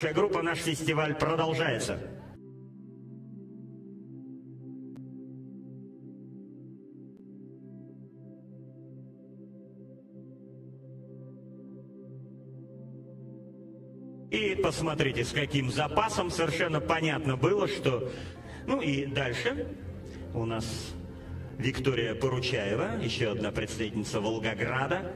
Группа «Наш фестиваль» продолжается. И посмотрите, с каким запасом совершенно понятно было, что... Ну и дальше у нас Виктория Поручаева, еще одна представительница Волгограда.